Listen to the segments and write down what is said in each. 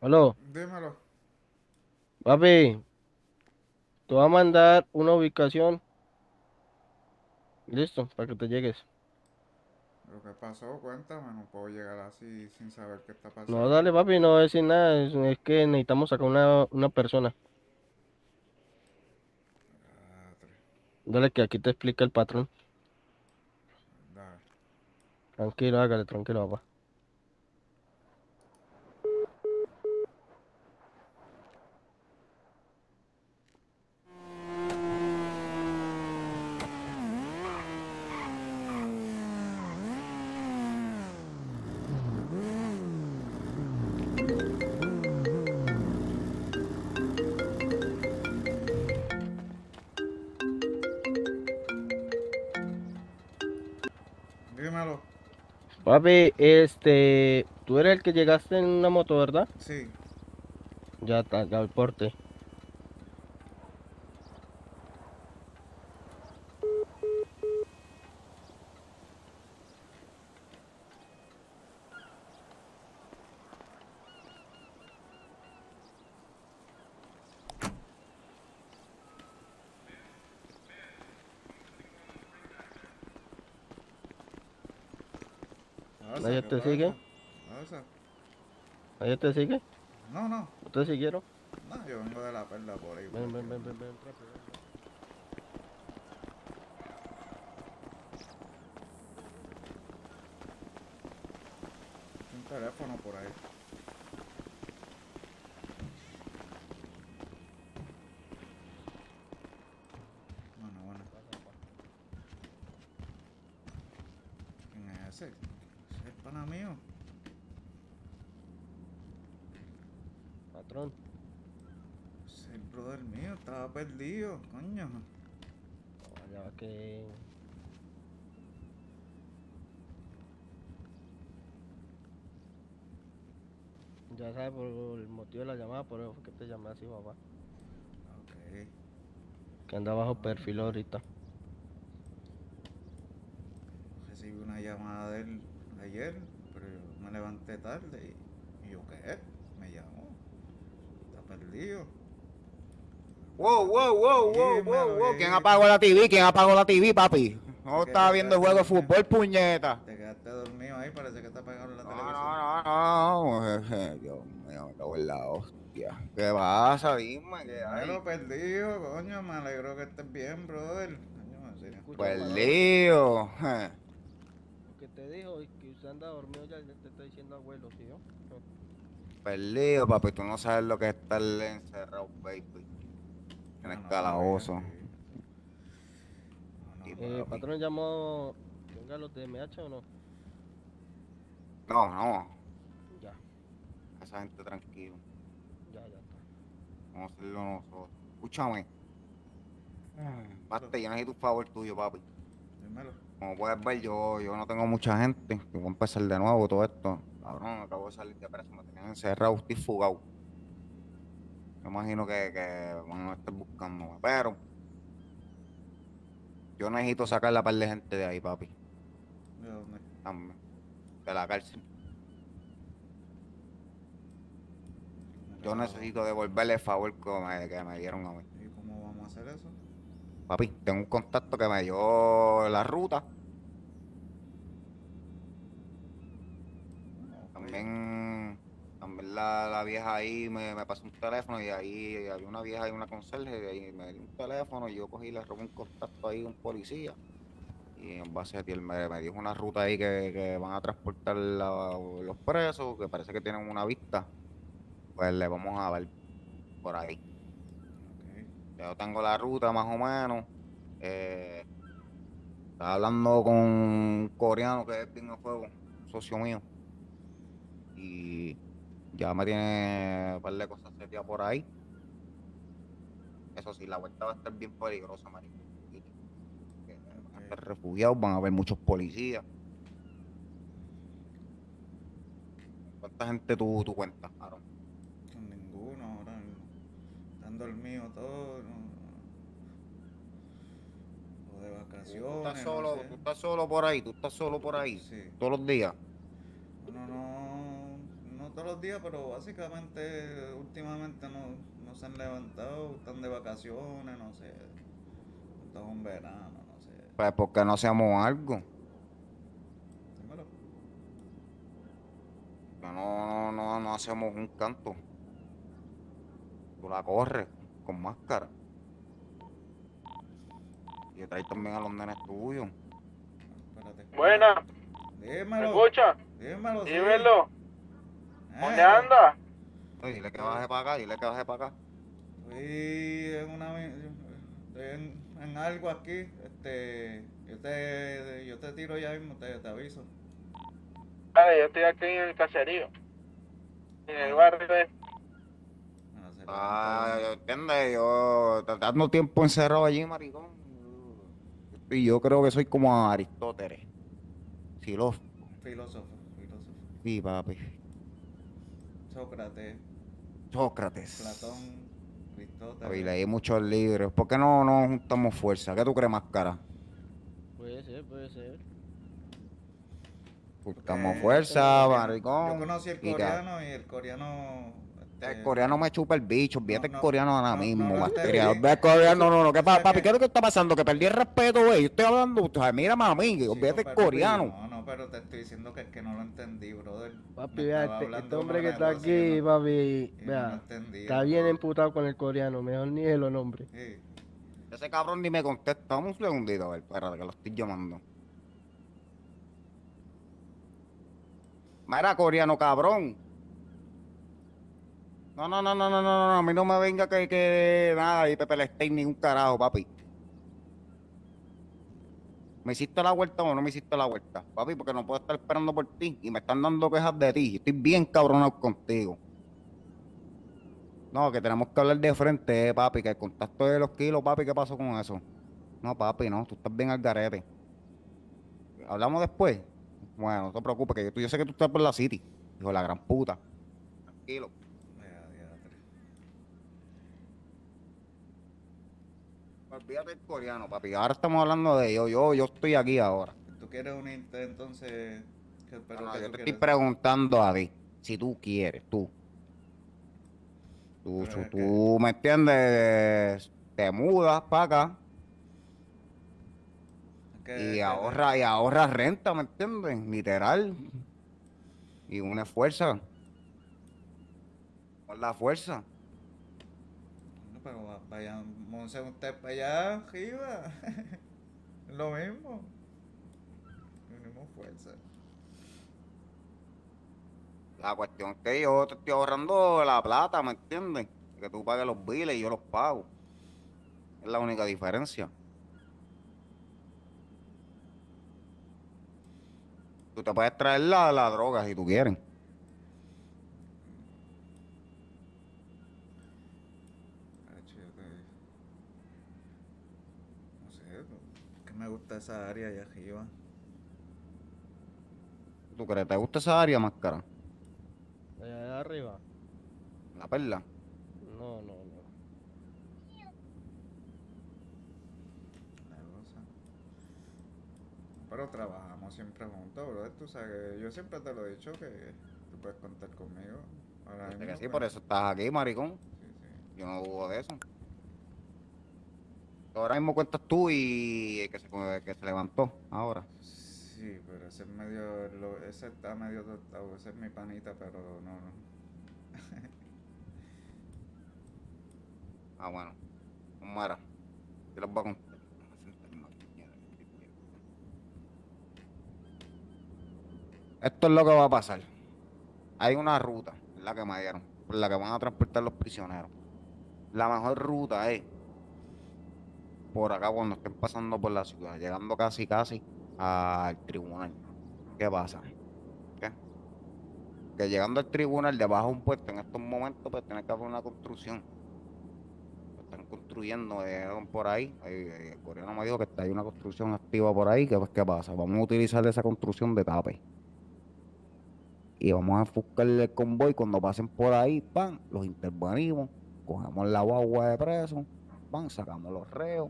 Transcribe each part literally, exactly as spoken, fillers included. Aló, Dímelo. papi, te voy a mandar una ubicación. Listo, para que te llegues. Lo que pasó, cuéntame, no puedo llegar así sin saber qué está pasando. No, dale, papi, no voy a decir nada, es, es que necesitamos sacar una, una persona. Madre. Dale, que aquí te explica el patrón. Dale. Tranquilo, hágale, tranquilo, papá. Papi, este, tú eres el que llegaste en una moto, ¿verdad? Sí. Ya está, ya el porte. ¿Allá te sigue? ¿Allá te sigue? No, no. ¿Ustedes siguieron? No, yo vengo de La Perla por ahí. Ven, ven, ven, ven, ven, ven. Un teléfono por ahí. Bueno, bueno. ¿Quién es ese? Pana mío. Patrón. Es el brother mío, estaba perdido, coño. No, ya va que... Ya sabes por el motivo de la llamada, por eso fue que te llamé así, papá. Ok. Que anda bajo okay. perfil ahorita. Recibí una llamada de él ayer, pero yo me levanté tarde y, y yo qué, me llamó, está perdido. Wow, wow, wow, wow, wow, wow, ¿quién apagó la T V? ¿Quién apagó la T V, papi? No estaba viendo el juego de fútbol, puñeta. Te quedaste dormido ahí, parece que está apagando la televisión. No, no, no, Dios mío, lo es la hostia. ¿Qué pasa, dime? ¿Qué hay? Me lo perdido, coño, me alegro que estés bien, brother. Perdido. Te dijo que usted anda dormido, ya te está diciendo abuelo, tío. Perdido, papi, tú no sabes lo que es estar encerrado, baby. En el calabozo. ¿El patrón llamó, venga, los de M H o no? No, no. Ya. Esa gente tranquilo. Ya, ya está. Vamos a hacerlo nosotros. Escúchame. Basta, yo necesito un favor tuyo, papi. Dímelo. Como puedes ver, yo, yo no tengo mucha gente. Yo voy a empezar de nuevo todo esto. Cabrón, acabo de salir de preso, me tenían encerrado, estoy fugado. Me imagino que, que bueno, no estás buscándome, pero yo necesito sacar la par de gente de ahí, papi. ¿De dónde? También. De la cárcel. Yo necesito devolverle el favor que me, que me dieron a mí. ¿Y cómo vamos a hacer eso? Papi, tengo un contacto que me dio la ruta. También, también la, la vieja ahí me, me pasó un teléfono y ahí había una vieja y una conserje y ahí me dio un teléfono y yo cogí y le robé un contacto ahí a un policía. Y en base a ti, él me, me dio una ruta ahí que, que van a transportar la, los presos, que parece que tienen una vista. Pues le vamos a ver por ahí. Yo tengo la ruta más o menos. Eh, estaba hablando con un coreano que es digno de juego, socio mío. Y ya me tiene un par de cosas serias por ahí. Eso sí, la vuelta va a estar bien peligrosa, marico. Van a estar refugiados, van a haber muchos policías. ¿Cuánta gente tú, tú cuentas, Aaron? Con ninguno ahora mismo. Están dormidos todos. De vacaciones. Tú estás solo, no sé. Tú estás solo por ahí, tú estás solo por ahí, sí. Todos los días. No, no, no todos los días, pero básicamente últimamente no, no se han levantado, están de vacaciones, no sé. Esto es un verano, no sé. Pues porque no hacemos algo. Dímelo. No, no, no, no hacemos un canto. Tú la corres con máscara. Y traes también a los nenes tuyos. Espérate. Buena. Dímelo. ¿Me escucha? Dímelo. Sí. Dímelo. Eh. ¿Dónde anda? Oye, dile que baje para acá, dile que baje para acá. Estoy en una... En, en algo aquí, este... Yo te, yo te tiro ya mismo, te, te aviso. Vale, yo estoy aquí en el caserío. En el barrio de... Ah, yo entiendo, yo tratando tiempo encerrado allí, maricón. Y yo creo que soy como Aristóteles. Filósofo. Filósofo, filósofo. Sí, papi. Sócrates. Sócrates. Platón, Aristóteles. Y leí muchos libros. ¿Por qué no nos juntamos fuerza? ¿Qué tú crees, máscara? Puede ser, puede ser. Juntamos okay. fuerza, yo, maricón. Yo conocí el coreano y, y el coreano... El coreano me chupa el bicho, olvídate no, no, el coreano ahora no, mismo, no, no, el coreano, no, no, ¿qué pasa, papi? ¿Qué es lo que está pasando? Que perdí el respeto, güey, yo estoy hablando, o sea, mira, mami, olvídate el coreano. No, no, pero te estoy diciendo que, que no lo entendí, brother. Papi, vea, este, este hombre que está aquí, papi, no, vea, no entendí, está bien emputado con el coreano, mejor ni es los nombres. Sí. Ese cabrón ni me contesta, vamos un segundito, a ver, espérate, que lo estoy llamando. Mira, coreano, cabrón. No, no, no, no, no, no, a mí no me venga que, que nada, y Pepe Le Stein ni un carajo, papi. ¿Me hiciste la vuelta o no me hiciste la vuelta? Papi, porque no puedo estar esperando por ti y me están dando quejas de ti. Estoy bien cabronado contigo. No, que tenemos que hablar de frente, eh, papi, que el contacto de los kilos, papi, ¿qué pasó con eso? No, papi, no, tú estás bien al garete. ¿Hablamos después? Bueno, no te preocupes, que yo, yo sé que tú estás por la city. Hijo de la gran puta. Tranquilo. Olvídate el coreano, papi. Ahora estamos hablando de ellos. Yo, yo estoy aquí ahora. ¿Tú quieres unirte entonces? ¿Qué, pero no, no, yo te quieres? Estoy preguntando a ti. Si tú quieres, tú. Tú, tú, tú me entiendes. Te mudas para acá. ¿Qué, y qué, ahorra, qué? Y ahorra renta, ¿me entiendes? Literal. Y una fuerza. Con la fuerza. Pero vayamos a usted para allá arriba. Lo mismo. Tenemos fuerza. La cuestión es que yo te estoy ahorrando la plata, ¿me entiendes? Que tú pagues los biles y yo los pago. Es la única diferencia. Tú te puedes traer la, la droga si tú quieres. Me gusta esa área allá arriba. ¿Tú crees? ¿Te gusta esa área, máscara? Allá arriba. ¿La Perla? No, no, no. Pero trabajamos siempre juntos, bro. Tú sabes que yo siempre te lo he dicho que tú puedes contar conmigo. Ahora mismo, que sí, pero... por eso estás aquí, maricón. Sí, sí. Yo no dudo de eso. Ahora mismo cuentas tú y el que se, que se levantó ahora. Sí, pero ese es medio, lo, ese está medio tostado, ese es mi panita, pero no, no. Ah, bueno. ¿Cómo era? Yo los voy a contar. Esto es lo que va a pasar. Hay una ruta, la que me dieron, por la que van a transportar los prisioneros. La mejor ruta es... por acá cuando estén pasando por la ciudad, llegando casi casi al tribunal. ¿Qué pasa? ¿Qué? Que llegando al tribunal, debajo de un puesto, en estos momentos, pues tiene que haber una construcción. Lo están construyendo eh, por ahí. Eh, el coreano me dijo que hay una construcción activa por ahí. ¿Qué, pues, ¿qué pasa? Vamos a utilizar esa construcción de tape. Y vamos a enfocar el convoy. Cuando pasen por ahí, pan, los intervenimos, cogemos la guagua de presos, pan, sacamos los reos.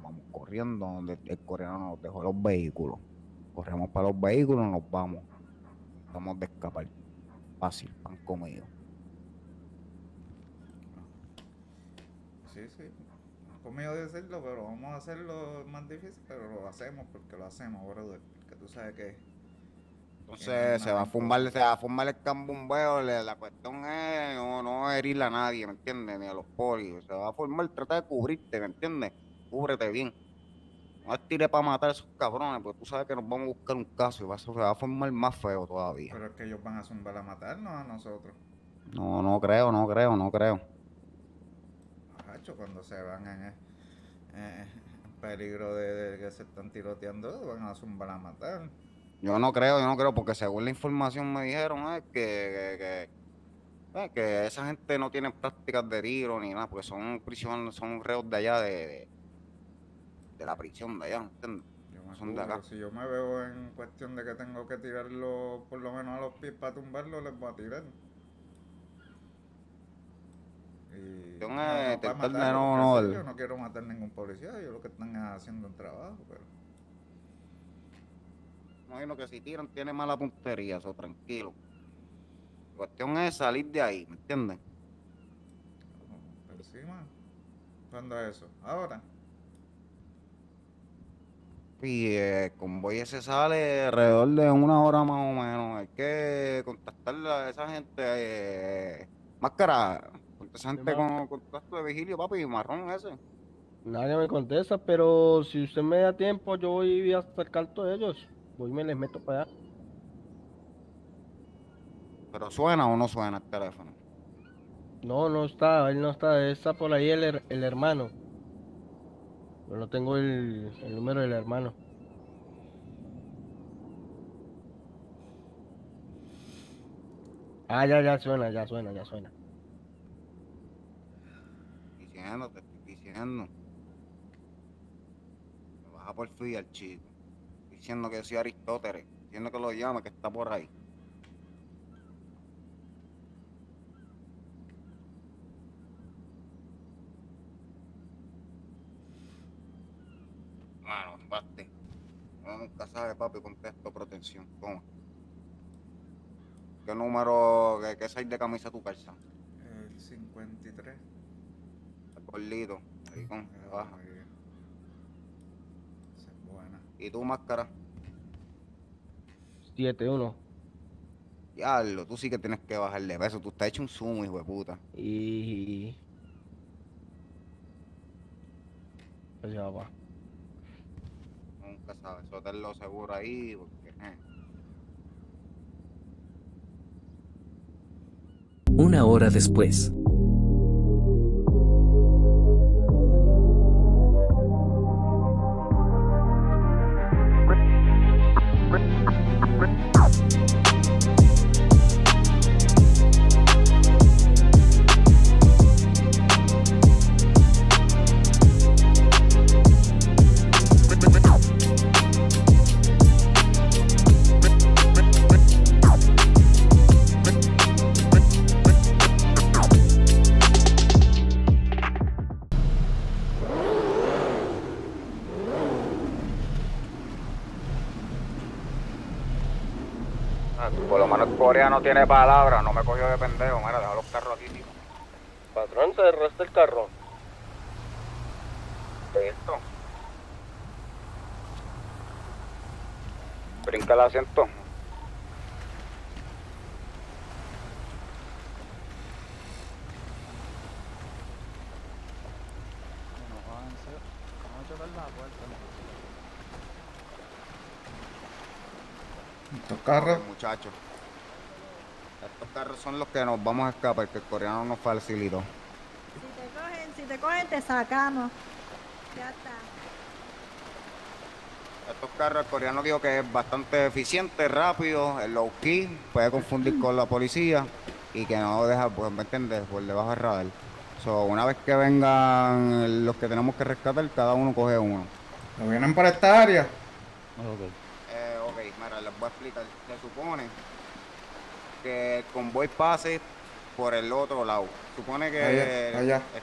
Vamos corriendo donde el coreano nos dejó los vehículos. Corremos para los vehículos, nos vamos. Estamos de escapar. fácil, pan comido. Sí, sí, pan comido decirlo, pero vamos a hacerlo más difícil, pero lo hacemos porque lo hacemos, brother, porque tú sabes que... Entonces se va a formar, se va a formar el cambumbeo, la cuestión es no, no herir a nadie, ¿me entiendes? Ni a los polis, se va a formar, trata de cubrirte, ¿me entiendes? Cúbrete bien. No tire para matar a esos cabrones, porque tú sabes que nos van a buscar un caso y va a, se va a formar más feo todavía. Pero es que ellos van a zumbar a matarnos a nosotros. No, no creo, no creo, no creo. Hacho, cuando se van en, eh, en peligro de, de que se están tiroteando, van a zumbar a matar. Yo no creo, yo no creo, porque según la información me dijeron eh, que, que, que, eh, que esa gente no tiene prácticas de tiro ni nada, porque son prisioneros, son reos de allá de... de de la prisión de allá, ¿no entiendes? Yo me Son de acá. Si yo me veo en cuestión de que tengo que tirarlo por lo menos a los pies para tumbarlo, les voy a tirar. Y yo no, no, para matar, no, no, el... yo no quiero matar ningún policía, yo lo que están haciendo un trabajo, pero... Imagino que si tiran tiene mala puntería, eso tranquilo. La cuestión es salir de ahí, ¿me entiendes? Pero sí, man. ¿Cuándo es eso? Ahora. Y el convoy ese sale alrededor de una hora más o menos. Hay que contactar a esa gente eh, máscara. Esa gente con contacto de vigilio, papi, marrón ese. Nadie me contesta, pero si usted me da tiempo, yo voy hasta el canto de ellos. Voy y me les meto para allá. ¿Pero suena o no suena el teléfono? No, no está, él no está. Está por ahí el, el hermano. Pero no tengo el, el número del hermano. Ah, ya, ya suena, ya suena, ya suena. Te estoy diciendo, te estoy diciendo. Me vas a porfiar, chico. Diciendo que yo soy Aristóteles. Diciendo que lo llama, que está por ahí. Mano, bate. No nunca sabe, papi, contesto protección. Toma. ¿Qué número, qué, qué size de camisa tu calza? El cincuenta y tres. El gordito. Ahí con, eh, baja. Esa es buena. ¿Y tu máscara? siete uno. Diablo, tú sí que tienes que bajarle peso. Tú estás hecho un sumo, hijo de puta. Y... Pues ya va. Nunca sabes, eso tenlo seguro ahí, porque... Eh. Una hora después. No tiene palabra, no me cogió de pendejo. Mira, deja los carros aquí, tío. Patrón, se derresta el carro. Listo. Brinca el asiento. Estos carros, muchachos. Estos carros son los que nos vamos a escapar, que el coreano nos facilitó. Si te cogen, si te cogen, te sacamos. Ya está. Estos carros, el coreano dijo que es bastante eficiente, rápido, el low key, puede confundir con la policía y que no deja, pues, ¿me entiendes?, por debajo del radar. So, una vez que vengan los que tenemos que rescatar, cada uno coge uno. ¿No vienen para esta área? Ok. Eh, ok, mira, les voy a explicar. Se supone que el convoy pase por el otro lado. Supone que... Allá, allá. Es,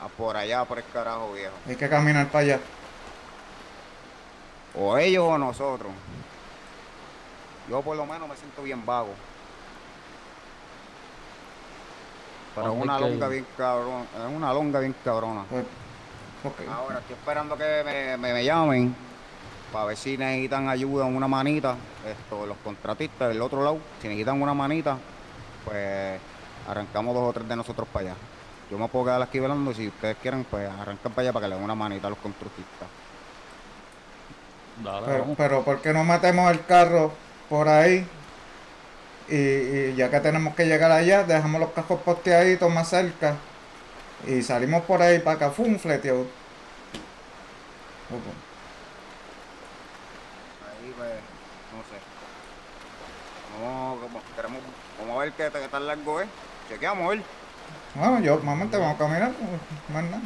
es, por allá, por el carajo viejo. Hay que caminar para allá. O ellos o nosotros. Yo por lo menos me siento bien vago. Pero es una longa bien cabrona, es una longa bien cabrona. Okay. Ahora estoy esperando que me, me, me llamen para ver si necesitan ayuda, una manita, esto, los contratistas del otro lado, si necesitan una manita, pues arrancamos dos o tres de nosotros para allá. Yo me puedo quedar aquí velando, si ustedes quieren, pues arrancan para allá para que le den una manita a los contratistas. Dale, pero, pero ¿por qué no metemos el carro por ahí? Y, y ya que tenemos que llegar allá, dejamos los cascos posteaditos más cerca y salimos por ahí para acá, fum, fleteado. Ahí pues, no sé. Vamos, vamos, queremos, vamos a ver qué, qué tan largo es. Chequeamos él. Bueno, yo mamá, te vamos a caminar, más nada.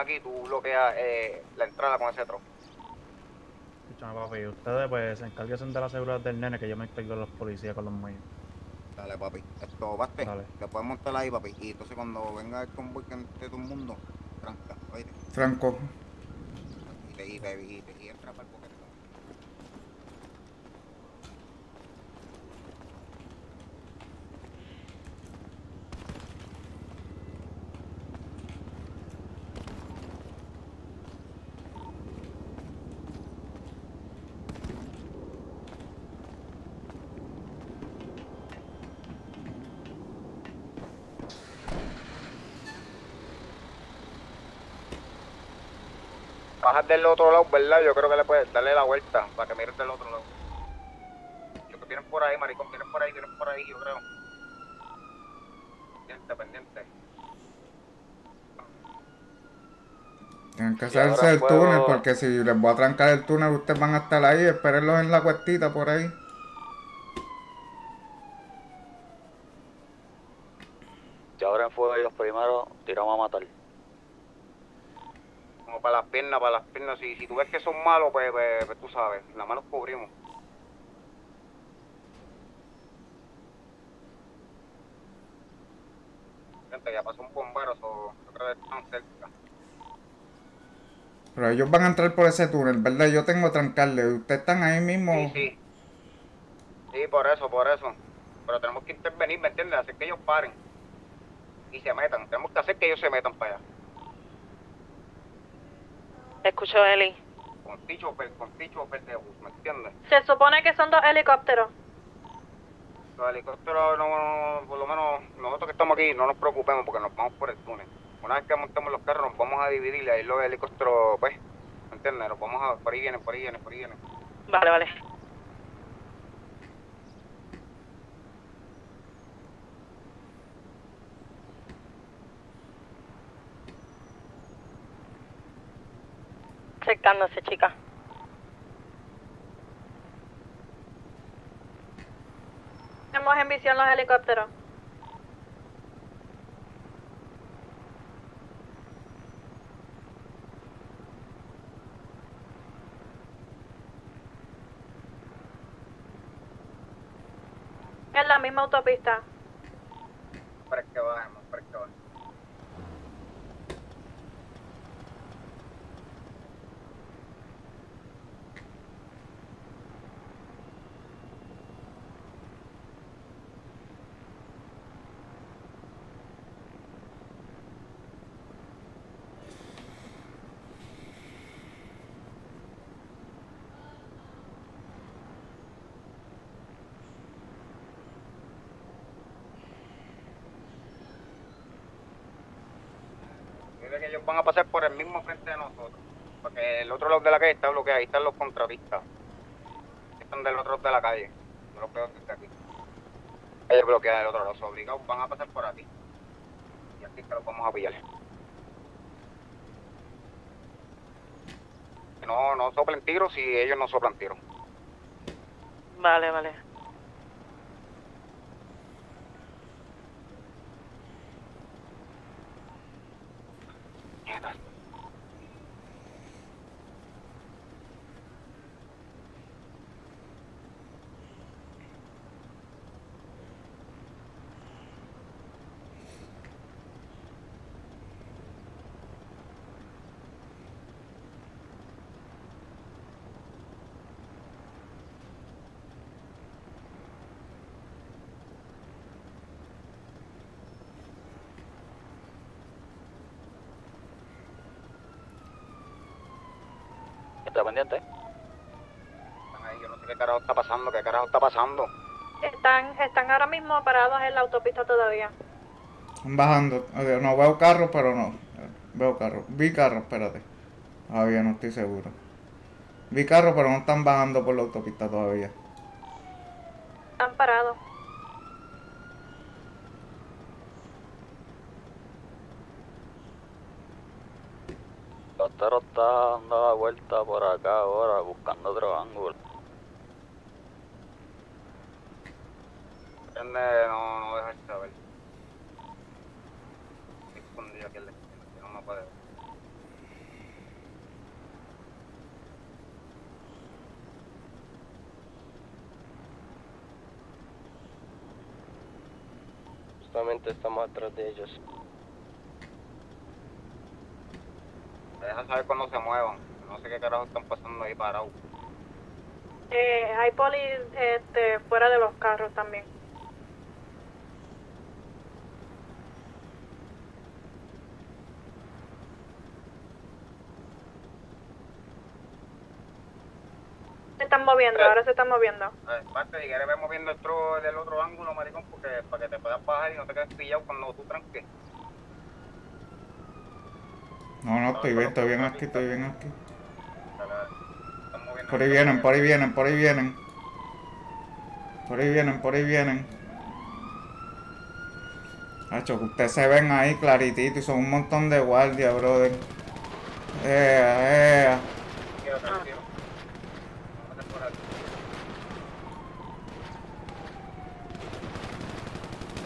Aquí tú bloqueas eh, la entrada con ese trozo. Escúchame, papi, y ustedes pues se encarguen de la seguridad del nene, que yo me encargo de los policías con los míos. Dale, papi. Esto, Baste, te puedes montar ahí, papi. Y entonces cuando venga el convoy que entre todo el mundo, tranca, oíste. Franco. Y te, y te, y te, y entra para el boquete. Bajas del otro lado, ¿verdad? Yo creo que le puedes darle la vuelta para que miren del otro lado. Yo que vienen por ahí, maricón, vienen por ahí, vienen por ahí, yo creo. Pendiente, pendiente. Tienen que hacerse el puedo... túnel, porque si les voy a trancar el túnel, ustedes van a estar ahí, espérenlos en la cuestita por ahí. Y ahora en fuego ellos primero tiramos a matar. Para las piernas, para las piernas. Si, si tú ves que son malos, pues, pues, pues tú sabes, nada más nos cubrimos. Gente, ya pasó un bombero, so, yo creo que están cerca. Pero ellos van a entrar por ese túnel, ¿verdad? Yo tengo que trancarle. Ustedes están ahí mismo. Sí, sí. Sí, por eso, por eso. Pero tenemos que intervenir, ¿me entiendes? Hacer que ellos paren y se metan. Tenemos que hacer que ellos se metan para allá. Escucho Eli. Con T-Chopper, con T-Chopper de bus, ¿me entiendes? Se supone que son dos helicópteros. Los helicópteros, no, no, por lo menos nosotros que estamos aquí, no nos preocupemos porque nos vamos por el túnel. Una vez que montemos los carros, nos vamos a dividir y ahí los helicópteros, pues, ¿me entiendes? Nos vamos a... por ahí vienen, por ahí vienen, por ahí vienen. Vale, vale. Sectándose, chica. Tenemos en visión los helicópteros. En la misma autopista. Para que bajemos, para que bajemos. Que ellos van a pasar por el mismo frente de nosotros, porque el otro lado de la calle está bloqueado, ahí están los contravistas, están del otro lado de la calle, no los veo desde aquí, ellos bloquean el otro lado, los obligados van a pasar por aquí, y aquí que los vamos a pillar. No, no soplen tiros si ellos no soplan tiros. Vale, vale. Está pendiente. Ay, yo no sé qué carajo está pasando, qué carajo está pasando. Están, están ahora mismo parados en la autopista todavía. Bajando, no veo carros, pero no. Veo carros, vi carros, espérate. Todavía no estoy seguro. Vi carros, pero no están bajando por la autopista todavía. Están parados. Taro está dando la vuelta por acá ahora, buscando otro ángulo. No, no deja de saber. Estoy escondido aquí en la esquina, no me puede ver. Justamente estamos atrás de ellos. Deja saber cuando se muevan, no sé qué carajo están pasando ahí parados. Eh, hay poli este, fuera de los carros también. Se están moviendo, eh, ahora se están moviendo. Eh, parte, si quieres ver moviendo el tro del otro ángulo, maricón, porque para que te puedas bajar y no te quedes pillado cuando tú tranques. No, no, estoy bien, estoy bien aquí, estoy bien aquí. Por ahí vienen, por ahí vienen, por ahí vienen. Por ahí vienen, por ahí vienen. Hacho, que ustedes se ven ahí claritito y son un montón de guardias, brother. Ea, ea.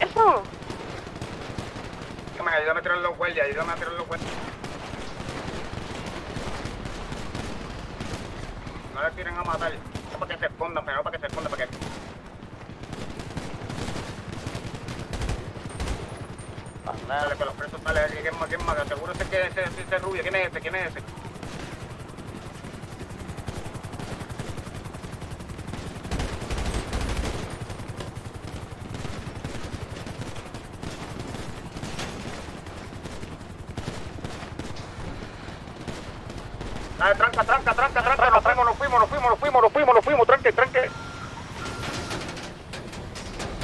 Eso. Ayúdame a tirar los guardias, ayúdame a tirar los guardias. No le tiren a matar, no para que se escondan, pero no para que se escondan, para que... Dale, con los presos, dale, ¿quién más, quién más? Seguro ese que es ese, ese rubio, ¿quién es ese, quién es ese? Dale, tranca, tranca, tranca, tranca, nos fuimos, nos fuimos, nos fuimos, nos fuimos, nos fuimos, nos fuimos, tranque, tranque.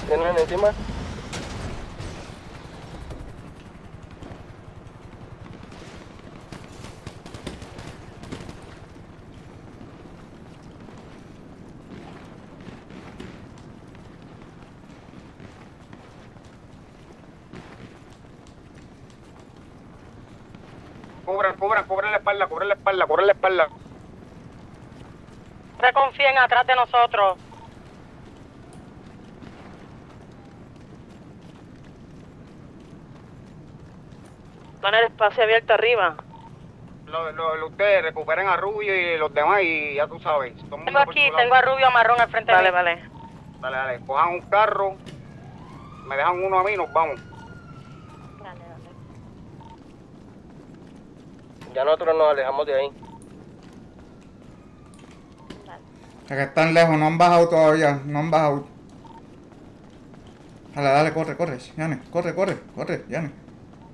¿Tienen encima? Cubran, cubran, cubran la espalda, cubran la espalda, cubran la espalda. No se confíen atrás de nosotros. Van el espacio abierto arriba. Lo, lo, lo, ustedes recuperen a Rubio y los demás y ya tú sabes. Tengo aquí, tengo a Rubio marrón al frente. Vale, vale. Dale, dale, cojan un carro, me dejan uno a mí y nos vamos. Dale, dale. Ya nosotros nos alejamos de ahí. Dale. Acá están lejos, no han bajado todavía, no han bajado. Dale, dale, corre, corre, Yane, corre, corre, corre, Yane.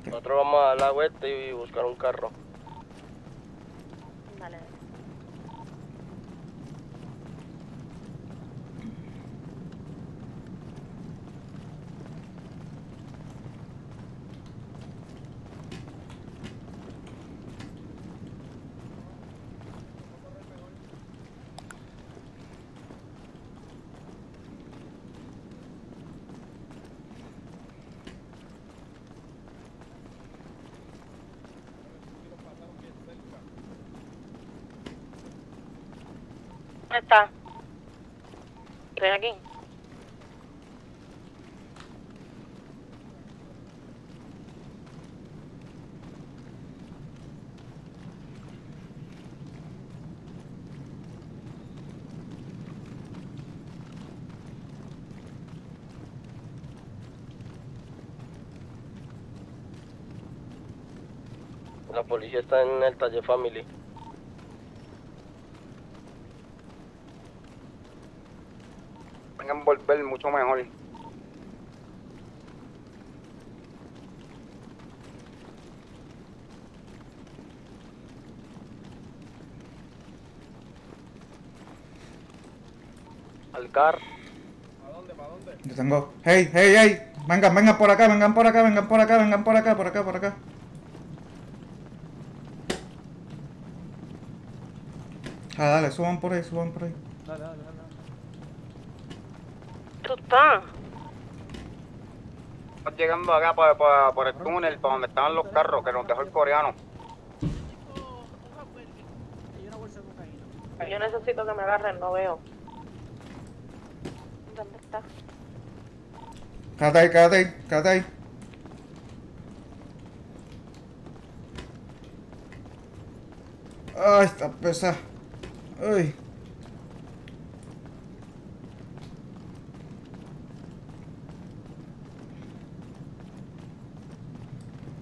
Nosotros vamos a dar la vuelta y buscar un carro. Dale, dale. ¿Dónde está? Ven aquí. La policía está en el taller Family. Volver mucho mejor. Al car. ¿A dónde? ¿Para dónde? Yo tengo. Hey, hey, hey. Vengan, vengan por acá, vengan por acá, vengan por acá, vengan por acá, por acá, por acá. Ah, dale, suban por ahí, suban por ahí. Dale, dale, dale. Está llegando acá para, para, por el túnel, para donde estaban los carros que nos dejó el coreano. Yo necesito que me agarren, no veo. ¿Dónde está? Quédate ahí, quédate ahí, quédate ahí. Ay, está pesada. Uy.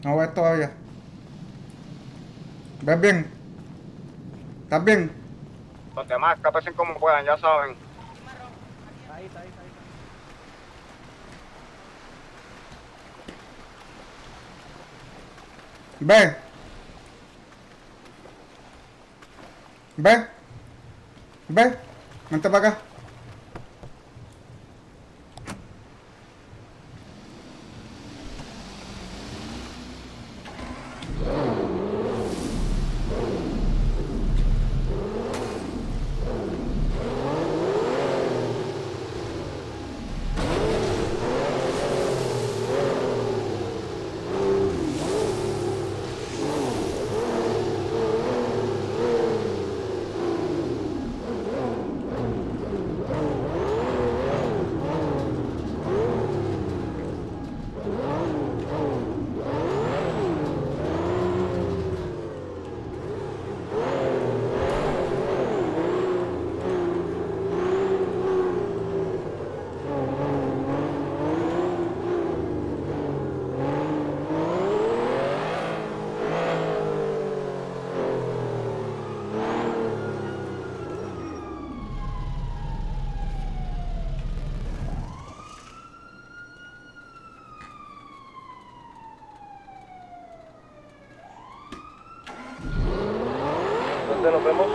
No ves todavía. ¿Ves bien? ¿Estás bien? Los demás escapen como puedan, ya saben. Ahí, ahí, ahí, ahí. ¿Ves? ¿Ves? ¿Ves? Vente para acá. Nos vemos.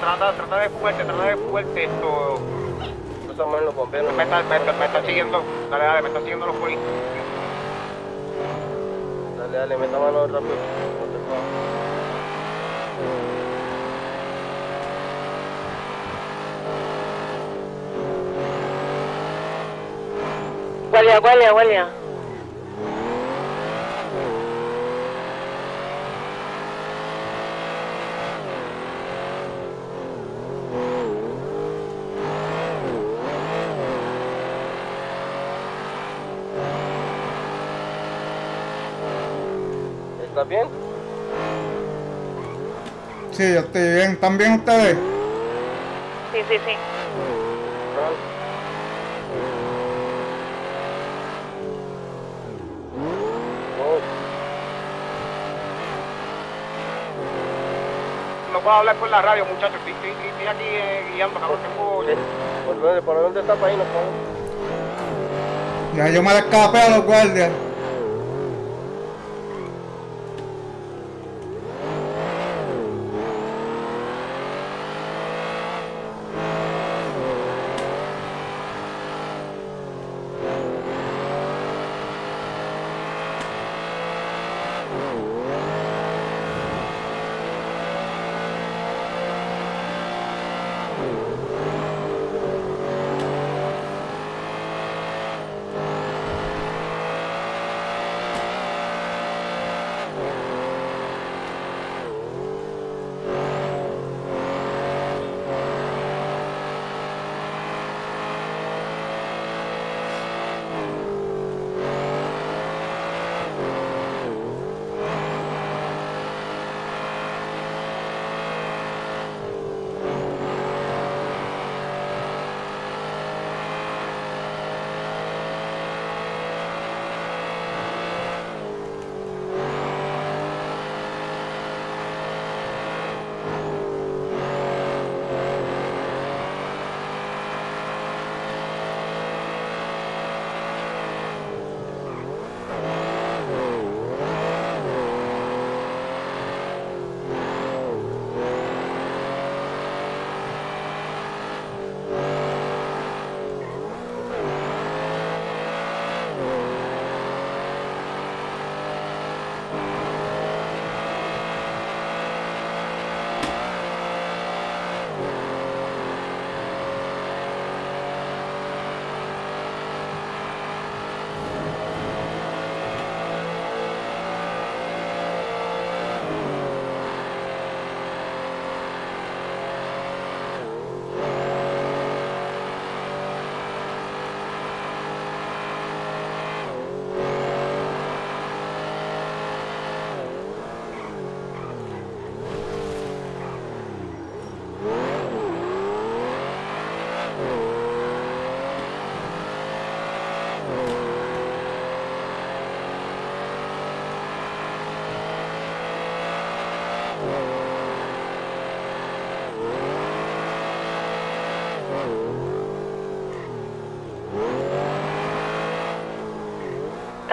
Trata, trata de fuerte, trata de fuerte esto. Estamos en los bomberos. Me están, me, me están siguiendo. Dale, dale, me están siguiendo los policías. Dale, dale, meta mano rápido. Guardia, guardia, guardia. ¿Está bien? Sí, yo estoy bien. ¿Están bien ustedes? Sí, sí, sí. No puedo hablar por la radio, muchachos. Estoy, estoy, estoy aquí eh, guiando, cabrón. Tengo... ¿Por dónde está para ahí, no puedo? Ya yo me la escapé a los guardias.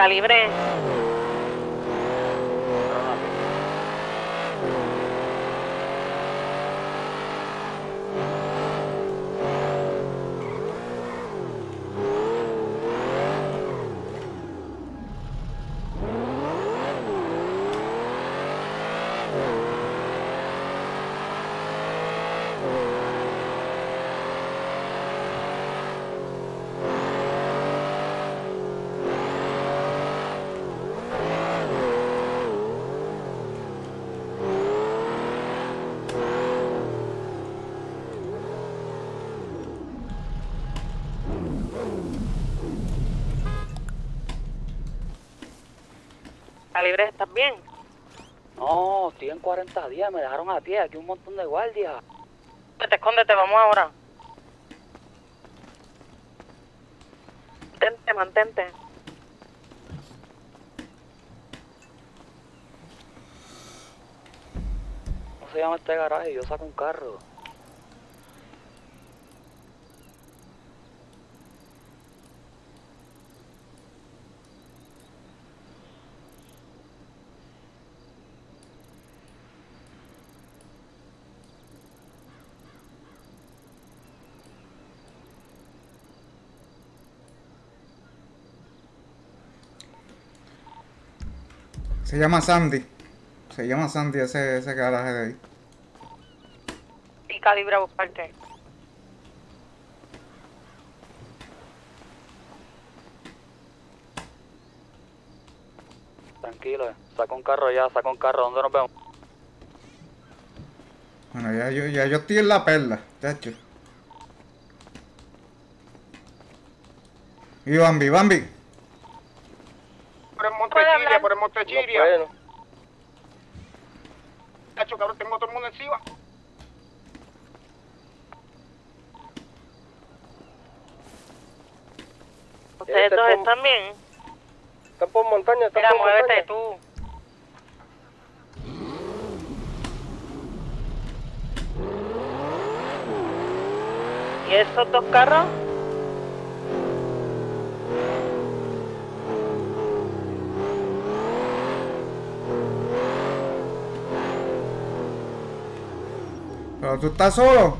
Libre. ¿Libres estás bien? No, estoy en cuarenta días, me dejaron a pie, aquí un montón de guardias. Te escóndete, vamos ahora. Mantente, mantente. ¿Cómo se llama este garaje? Yo saco un carro. Se llama Sandy. Se llama Sandy ese, ese garaje de ahí. Y Calibre a buscarte. Tranquilo, eh. Saca un carro ya, saca un carro. ¿Dónde nos vemos? Bueno, ya yo, ya yo estoy en La Perla, chacho. Y Bambi, Bambi. Por el monte Chiria, por el monte Chiria. No muchachos, cabrón, tengo a todo el mundo encima. ¿Ustedes dos están bien? Están por montaña, están por montaña. Mira, muévete tú. ¿Y esos dos carros? Pero tú estás solo.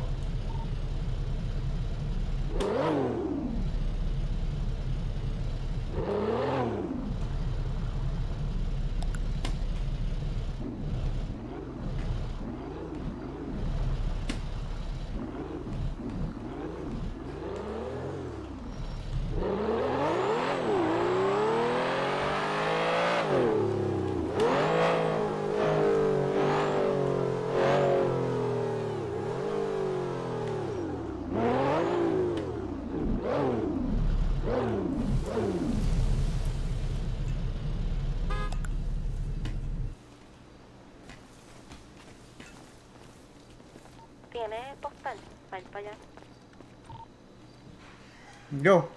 Yo.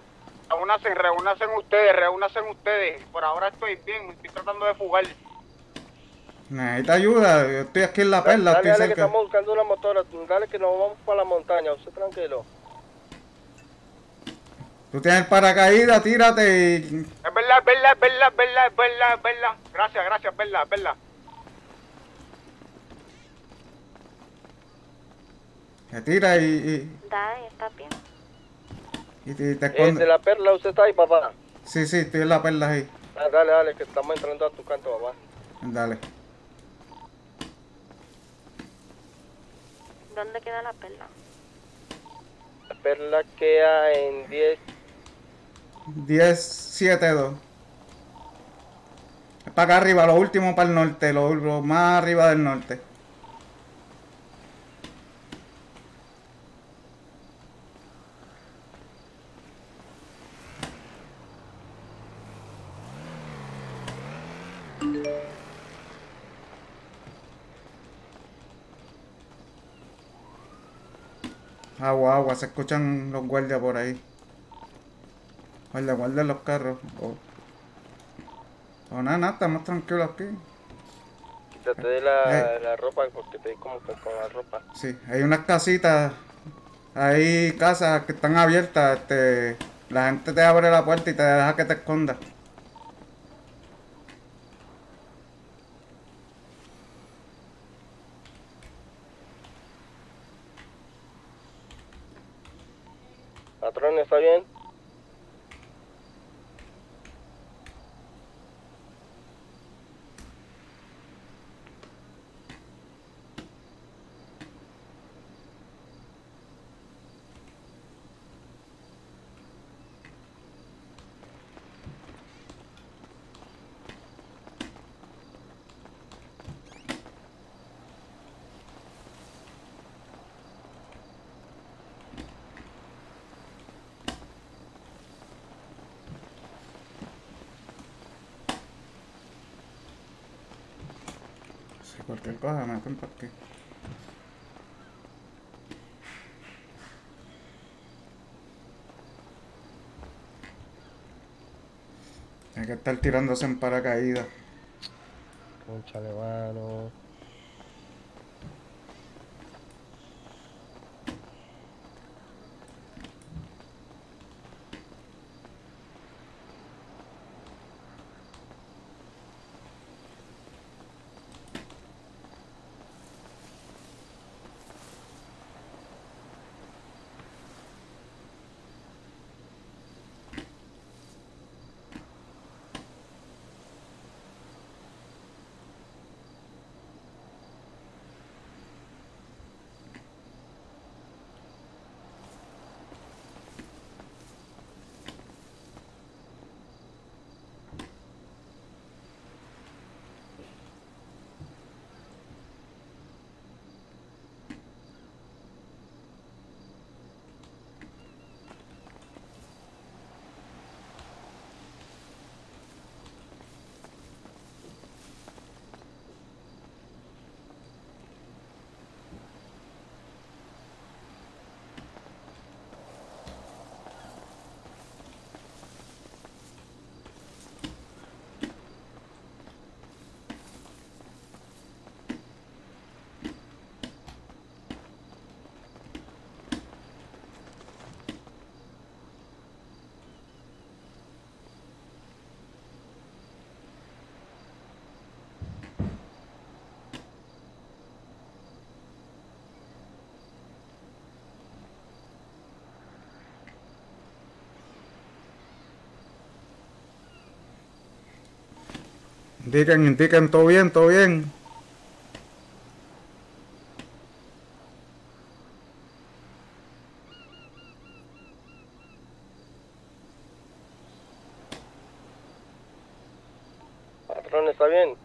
Reúnanse, reúnanse ustedes, reúnanse ustedes. Por ahora estoy bien, me estoy tratando de fugar. Necesita ayuda, yo estoy aquí en La Perla, dale, estoy dale cerca. Que estamos buscando una motora, dale que nos vamos para la montaña, usted tranquilo. Tú tienes paracaídas, tírate. Y... es verdad, es verdad, es verdad, es verdad, es verdad, es verdad. Gracias, gracias, es verdad, es verdad. Se tira y... y... dale, está bien. Y te, te escondes. ¿De La Perla usted está ahí, papá? Sí, sí, estoy en La Perla ahí. Ah, dale, dale, que estamos entrando a tu canto, papá. Dale. ¿Dónde queda La Perla? La Perla queda en diez... diez, siete, dos. Es para acá arriba, lo último para el norte, lo, lo más arriba del norte. Agua, agua, se escuchan los guardias por ahí. Guarda, guarda los carros. O oh. oh, nada, nada, estamos tranquilos aquí. Quítate de la, eh. la ropa porque te di como con la ropa. Sí, hay unas casitas, hay casas que están abiertas. Este, la gente te abre la puerta y te deja que te escondas. Patrón, ¿está bien? Cualquier cosa me compartí. Hay que estar tirándose en paracaídas. Concha de mano. Indican, indican, todo bien, todo bien. Patrón, ¿está bien?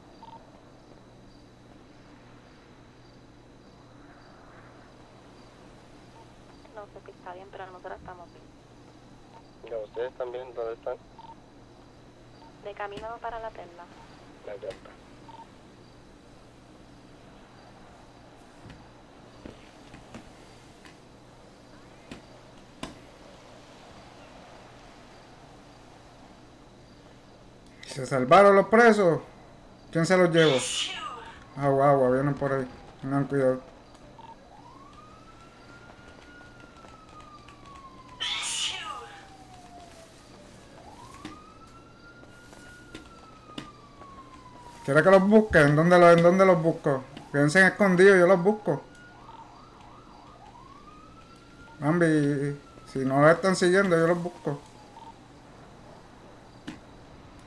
No sé si está bien, pero nosotros estamos bien. No, ustedes también, ¿dónde están? De camino para La Perla. La Perla. ¿Se salvaron los presos? ¿Quién se los llevó? Agua, agua, vienen por ahí. Tengan cuidado. ¿Quiere que los busque? ¿En dónde los, en dónde los busco? Quédense escondidos, yo los busco. Bambi, si no los están siguiendo, yo los busco.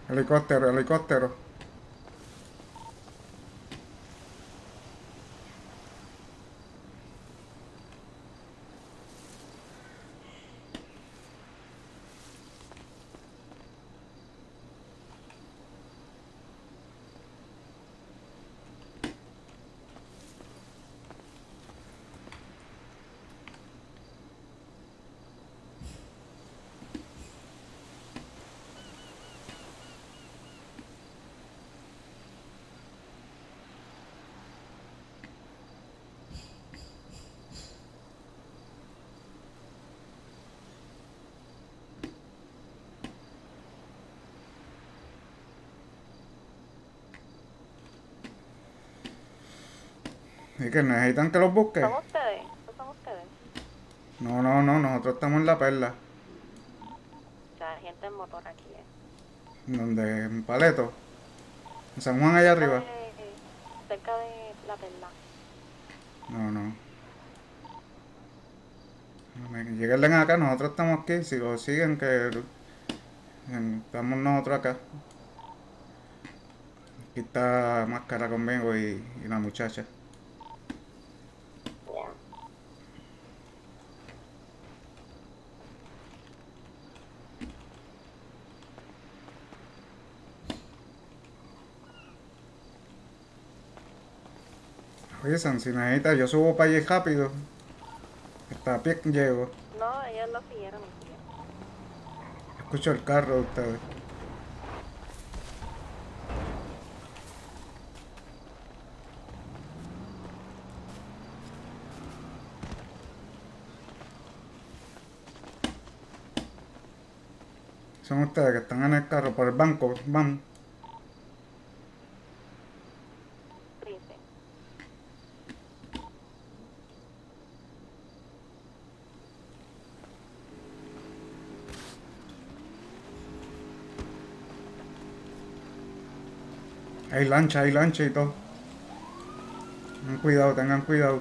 Helicóptero, helicóptero. ¿Y que necesitan que los busque? ¿Son ustedes? ¿Son ustedes? No, no, no, nosotros estamos en La Perla. La gente en motor aquí, ¿eh? ¿Dónde? ¿En Paleto? ¿En San Juan allá arriba? Cerca de La Perla. No, no. Lleguen acá, nosotros estamos aquí. Si los siguen, que estamos nosotros acá. Aquí está Máscara conmigo y, y la muchacha. Avisan, si necesitas, yo subo para allí rápido. Hasta a pie llego. No, ellos lo siguieron. Escucho el carro de ustedes. Son ustedes que están en el carro por el banco, van. Hay lancha, hay lancha y todo. Tengan cuidado, tengan cuidado.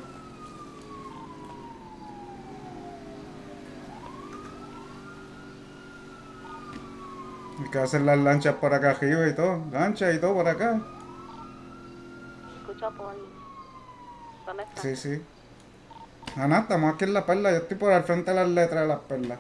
Hay que hacer las lanchas por acá arriba y todo. Lancha y todo por acá. Escucha por... ¿Dónde estás? Sí, sí. Ah, nada, estamos aquí en La Perla. Yo estoy por al frente de las letras de Las Perlas.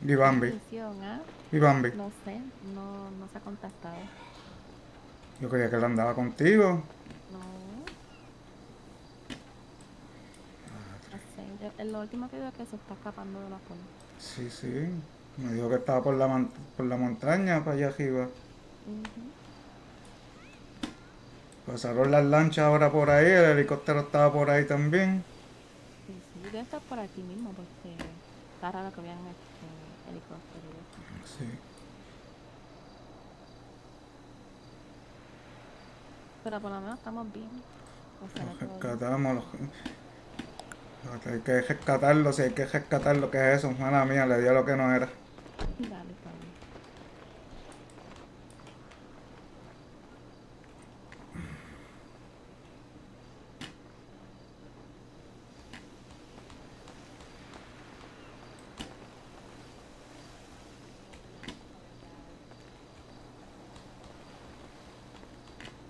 Y Bambi. Y Bambi. No sé, no, no se ha contactado. Yo creía que él andaba contigo. No. No sé, lo último que veo es que se está escapando de la policía. Sí, sí. Me dijo que estaba por la, por la montaña, para allá arriba. Uh-huh. Pasaron las lanchas ahora por ahí, el helicóptero estaba por ahí también. Sí, sí, debe estar por aquí mismo, porque está raro que vean esto. Helicóptero. Sí. Pero por lo menos estamos bien. Rescatámoslo. Hay que rescatarlo, si hay que rescatarlo, ¿qué es eso? Mala mía, le dio lo que no era. Dale, Pablo.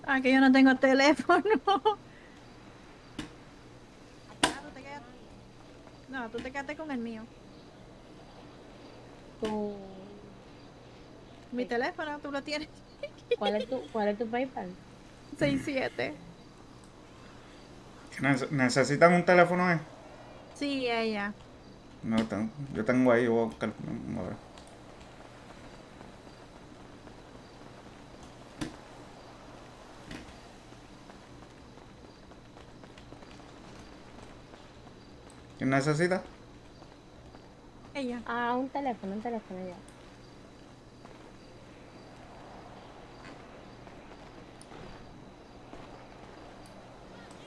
Ah, que yo no tengo teléfono. No, tú te quedaste con el mío. Con... Mi sí. teléfono, tú lo tienes. ¿Cuál es tu, cuál es tu PayPal? seis siete. ¿Necesitan un teléfono, eh? Sí, ella. No, tengo, yo tengo ahí, voy a buscar. A ver. ¿Quién necesita? Ella. Ah, un teléfono, un teléfono ya.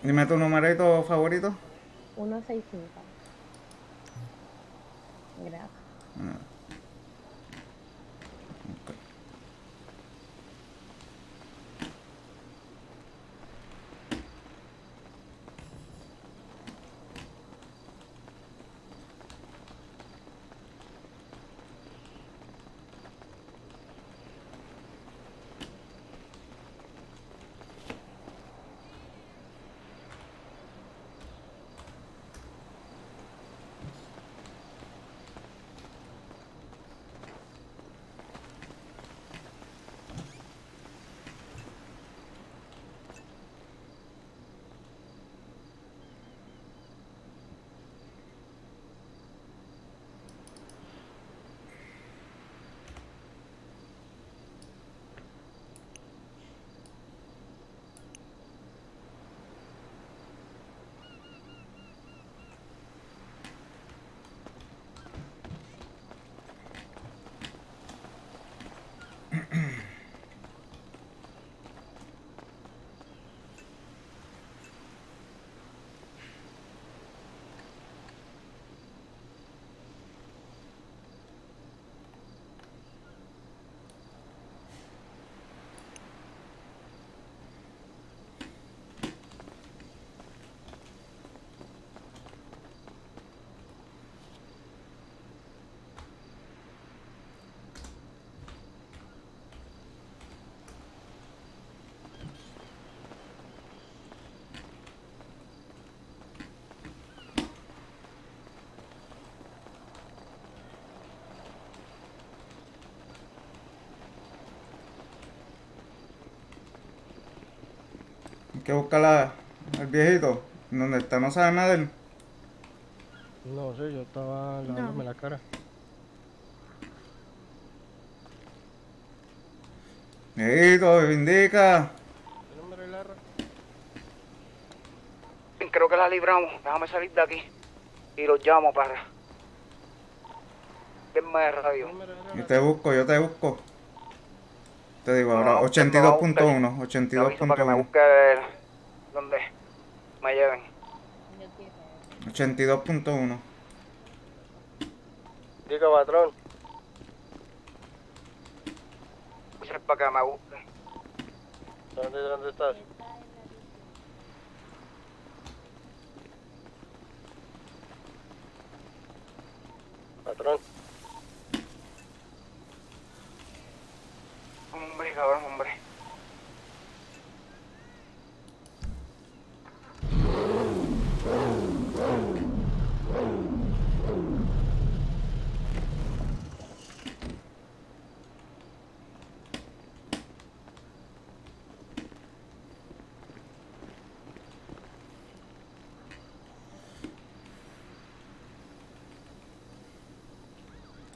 Dime tu numerito favorito. uno seis cinco. Gracias. Ah. Okay. Que buscar al viejito, donde está, no sabe nada de él. No sé, yo estaba lavándome no. la cara. Viejito, reivindica. Creo que la libramos, déjame salir de aquí y los llamo para. Denme de radio. Yo te busco, yo te busco. Te digo ahora, no, ochenta y dos punto uno, ochenta y dos punto uno. Para que me busque donde me lleven. ochenta y dos punto uno. Digo, patrón. Para que me busque. ¿Dónde, dónde estás? Patrón. Hombre, cabrón, hombre.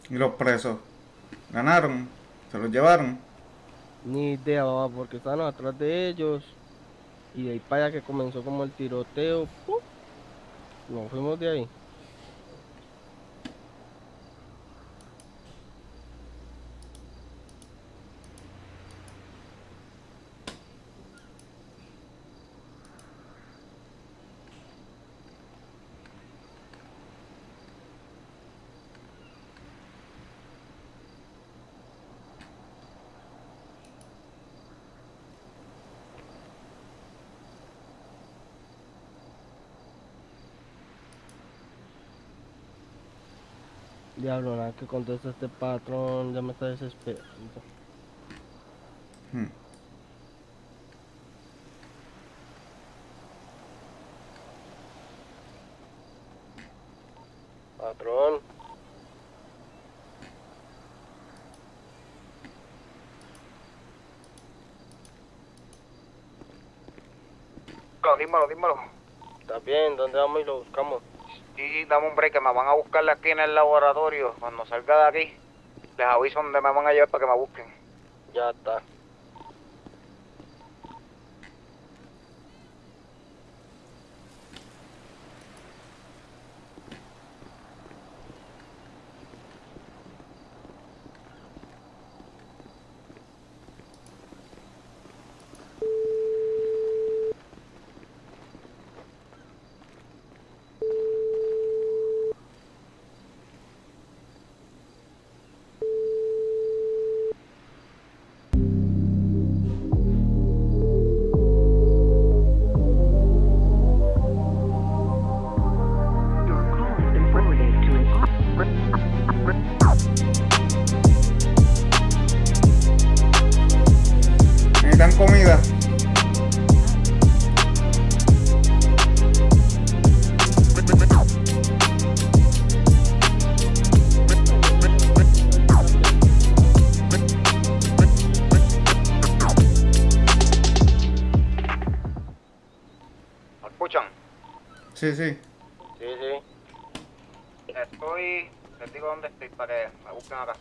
¿Y los presos? ¿Ganaron? ¿Se los llevaron? Ni idea, papá, porque estaban atrás de ellos y de ahí para allá que comenzó como el tiroteo, ¡pum! Nos fuimos de ahí. Diablo, nada que contesta este patrón, ya me está desesperando. Hmm. Patrón. No, dímelo, dímelo. Está bien, ¿dónde vamos y lo buscamos? Sí, sí, dame un break, que me van a buscar aquí en el laboratorio. Cuando salga de aquí, les aviso dónde me van a llevar para que me busquen. Ya está. Sí, sí. Sí, sí. Estoy... Les digo dónde estoy para que me busquen acá.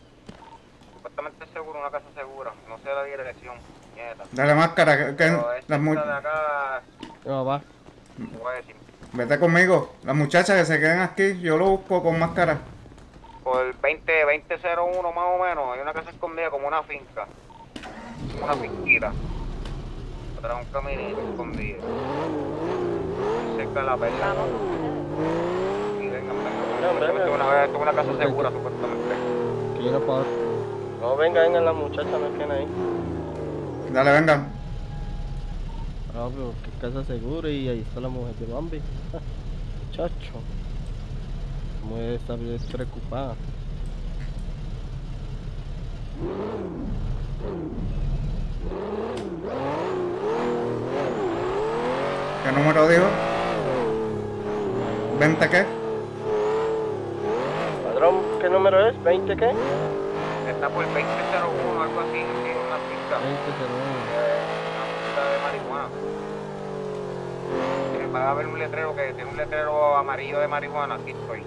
Supuestamente seguro, una casa segura. No sé la dirección. Nieta. Dale máscara, que es las muchachas de acá... No, va. Te voy a decir. Vete conmigo. Las muchachas que se queden aquí, yo lo busco con máscara. Por veinte cero uno más o menos. Hay una casa escondida como una finca. Como una finquita. Atrás un caminito escondido. Cerca de La Perla, ¿no? Y venga, venga, venga. Tengo una casa segura, supuestamente. Quiero pagar. No, venga, venga, las muchachas me quedan ahí. Dale, venga. No, pero que casa segura y ahí está la mujer de Bambi. Chacho. La mujer está despreocupada. ¿Qué número dijo? ¿veinte qué? Padrón, ¿qué número es? ¿veinte qué? Está por veinte cero uno, algo así, sí, una pista. veinte cero uno. Una pista de marihuana. Va a haber un letrero que tiene un letrero amarillo de marihuana, aquí estoy.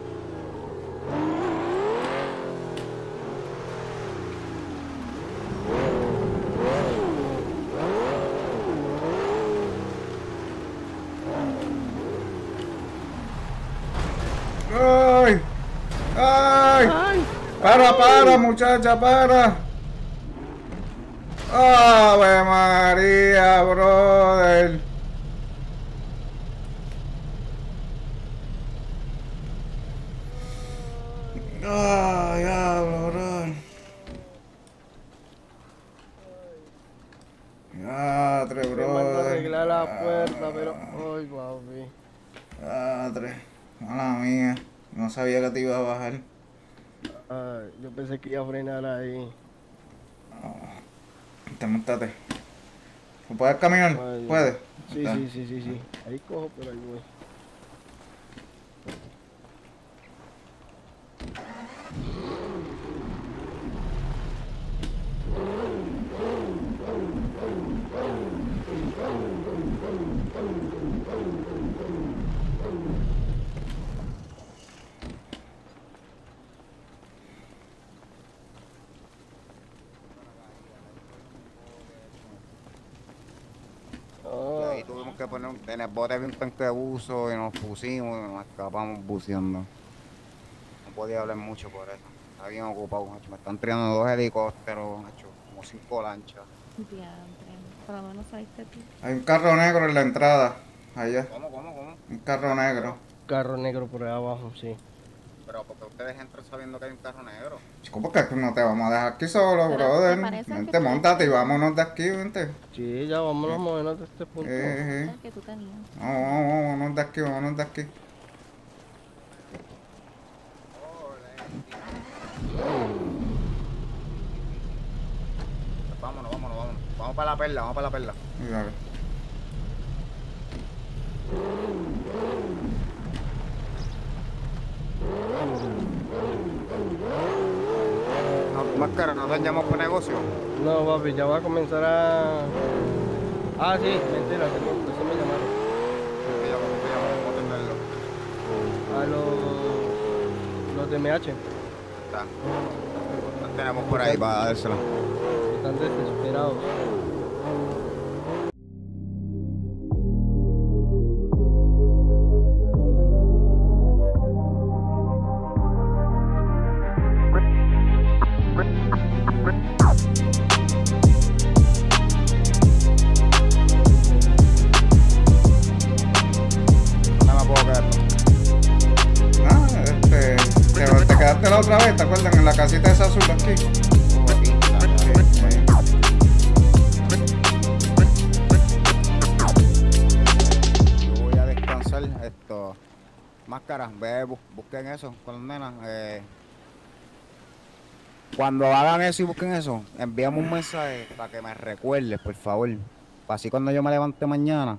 Para, para, muchacha, para. Ave María, brother. Ah, diablo, brother. Ah, tres, brother. Me arreglar la puerta, pero. Ay, papi. Ah, tres. Mala mía. No sabía que te iba a bajar. Ah, yo pensé que iba a frenar ahí. Oh, te montaste. ¿Puedes caminar? Vale. ¿Puedes? Sí, está. sí, sí, sí, sí. Ahí cojo, pero ahí voy. Que poner, en el bote había un tanque de buzo y nos pusimos y nos escapamos buceando. No podía hablar mucho por eso. Está bien ocupado, macho. Me están tirando dos helicópteros, macho, como cinco lanchas. Bien, por lo menos saliste tú. Hay un carro negro en la entrada, allá. ¿Cómo, cómo, cómo? Un carro negro. Un carro negro por allá abajo, sí. Pero porque ustedes entran sabiendo que hay un carro negro. Chico, porque no te vamos a dejar aquí solo, pero brother. Vente, montate y vámonos de aquí, vente. Sí, ya vámonos, sí. Movernos de este punto. Eh, eh. Que tú tenías. No, no, vámonos de aquí, vámonos de aquí. Vamos para la perla, vamos para la perla. Dale. No, máscara, ¿no dañamos por negocio? No, papi, ya va a comenzar a... Ah, sí, mentira, se me, se me llamaron. ¿Qué llamaron? ¿Qué llamaron? ¿Cómo tenerlo? A los... los de M H. Está. Los tenemos por ahí para dárselo. Están desesperados. Otra vez, ¿te acuerdan? En la casita esa azul aquí. Oh, aquí, aquí, aquí. Yo voy a descansar esto. Máscaras, ve, bu busquen eso con las nenas. Eh. Cuando hagan eso y busquen eso, envíame un mensaje para que me recuerdes, por favor. Para así cuando yo me levante mañana,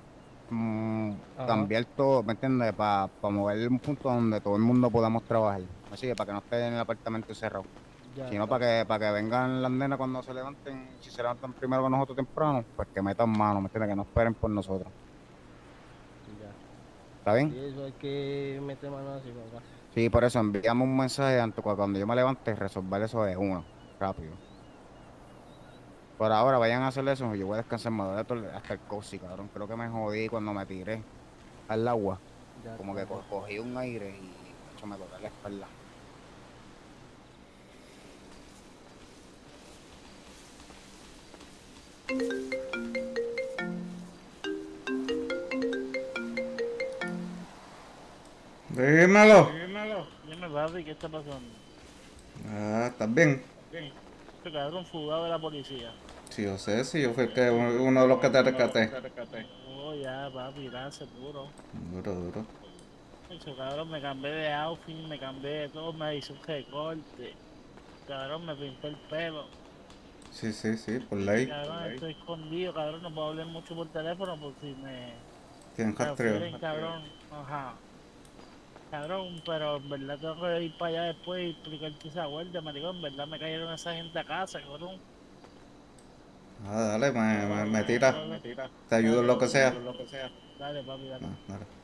mmm, cambiar todo, ¿me entiendes? Para pa mover un punto donde todo el mundo podamos trabajar. Así que para que no esté en el apartamento cerrado, ya, sino para que, para que vengan las nenas cuando se levanten, si se levantan primero con nosotros temprano, pues que metan mano, ¿me entiendes? Que no esperen por nosotros. Ya. ¿Está bien? Sí, eso hay que meter mano así, papá. Sí, por eso enviamos un mensaje antes, cuando yo me levante, resolver eso de uno, rápido. Por ahora vayan a hacer eso, yo voy a descansar más hasta el cosi, cabrón. Creo que me jodí cuando me tiré al agua, ya, como que co cogí un aire y me tocó la espalda. Dímelo. Dímelo. Dímelo, papi, ¿qué está pasando? Ah, ¿estás bien? Bien. Te quedaron fugados de la policía. Sí, yo sé, sí, yo fui el que, uno de los que te rescaté. Oh, ya, papi, gracias, duro. Duro, duro. Eso, cabrón, me cambié de outfit, me cambié de todo, me hice un recorte. Cabrón, me pinté el pelo. Sí, sí, sí, por ley. Cabrón, por ley. Estoy escondido, cabrón, no puedo hablar mucho por teléfono por si me... Tienen castreo. Cabrón, ajá. Cabrón, pero en verdad tengo que ir para allá después y explicarte esa vuelta, maricón. En verdad me cayeron esa gente a casa, cabrón. Ah, dale, me, me, me tira. Me tira. Te ayudo en lo que sea. Dale, papi, dale. No, dale.